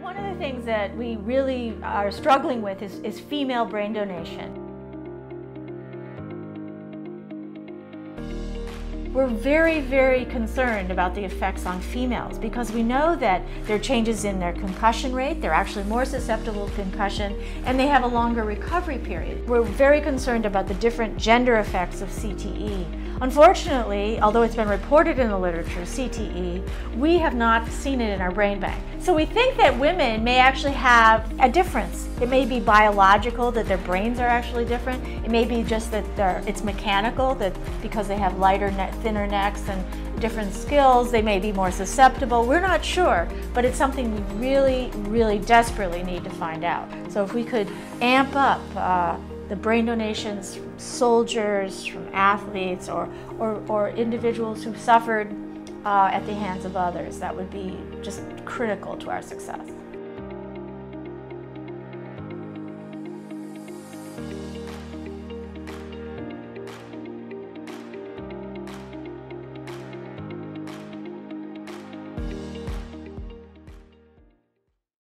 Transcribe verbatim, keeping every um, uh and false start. One of the things that we really are struggling with is, is female brain donation. We're very, very concerned about the effects on females because we know that there are changes in their concussion rate, they're actually more susceptible to concussion, and they have a longer recovery period. We're very concerned about the different gender effects of C T E. Unfortunately, although it's been reported in the literature, C T E, we have not seen it in our brain bank. So we think that women may actually have a difference. It may be biological, that their brains are actually different. It may be just that they're, it's mechanical, that because they have lighter, thinner necks and different skills, they may be more susceptible. We're not sure, but it's something we really, really desperately need to find out. So if we could amp up uh, the brain donations from soldiers, from athletes, or, or, or individuals who suffered Uh, at the hands of others, that would be just critical to our success.